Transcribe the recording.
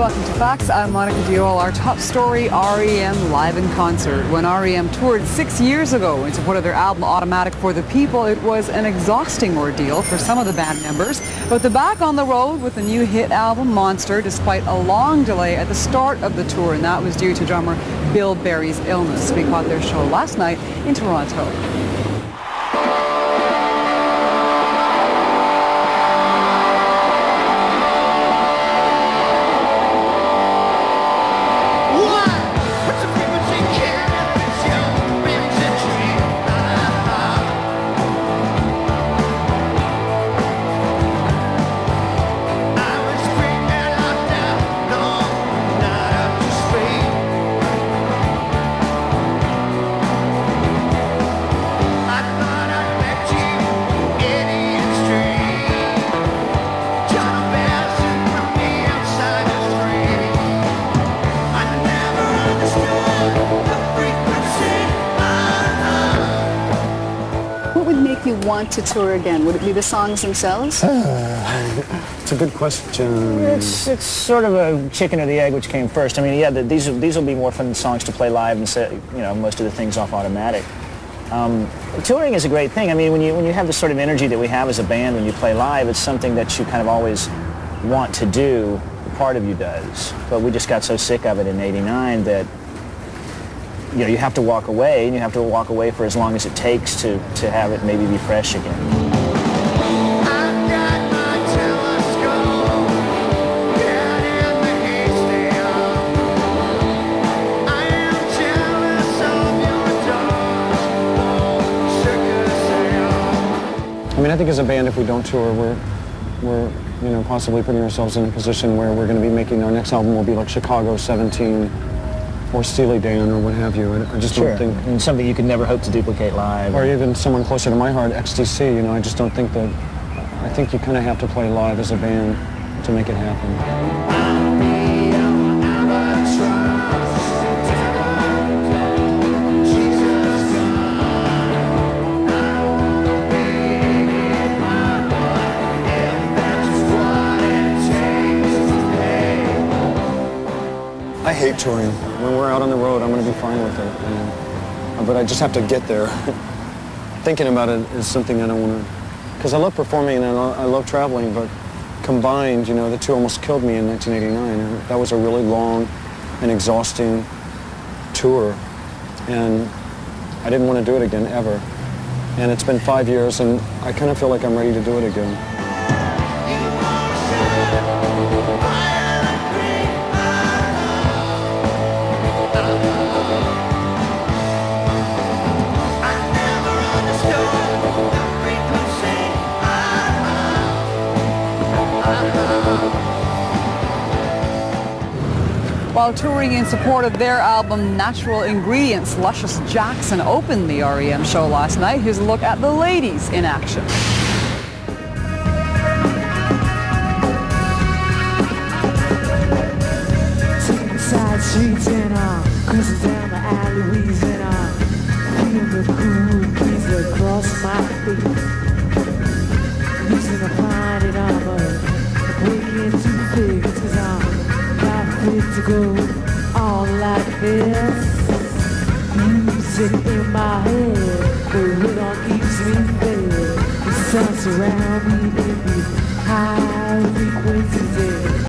Hi, welcome to Fax. I'm Monica Diol. Our top story, R.E.M. live in concert. When R.E.M. toured 6 years ago in support of their album Automatic for the People, it was an exhausting ordeal for some of the band members. But they're back on the road with the new hit album Monster, despite a long delay at the start of the tour, and that was due to drummer Bill Berry's illness. We caught their show last night in Toronto. You want to tour again? Would it be the songs themselves? It's a good question. It's sort of a chicken or the egg, which came first. I mean, yeah, these will be more fun songs to play live and set, you know, most of the things off Automatic. Touring is a great thing. I mean, when you have the sort of energy that we have as a band when you play live, it's something that you kind of always want to do. Part of you does, but we just got so sick of it in '89 that, you know, you have to walk away, and you have to walk away for as long as it takes to have it maybe be fresh again. I mean, I think as a band, if we don't tour, we're you know, possibly putting ourselves in a position where we're going to be making our next album will be like Chicago 17. Or Steely Dan, or what have you. I just don't think... And something you could never hope to duplicate live. Or even someone closer to my heart, XTC, you know, I just don't think that... I think you kind of have to play live as a band to make it happen. I hate touring. When we're out on the road, I'm going to be fine with it. But I just have to get there. Thinking about it is something I don't want to... Because I love performing and I love traveling, but combined, you know, the two almost killed me in 1989. And that was a really long and exhausting tour. And I didn't want to do it again, ever. And it's been 5 years, and I kind of feel like I'm ready to do it again. While touring in support of their album Natural Ingredients, Luscious Jackson opened the R.E.M. show last night. Here's a look at the ladies in action. Taking side streets and cruising down the alleyways and feeling the cool breeze across my feet. Using a pine and breaking two figs is to go on like this. Music in my head, the wind all keeps me there. The sun surrounds me, baby.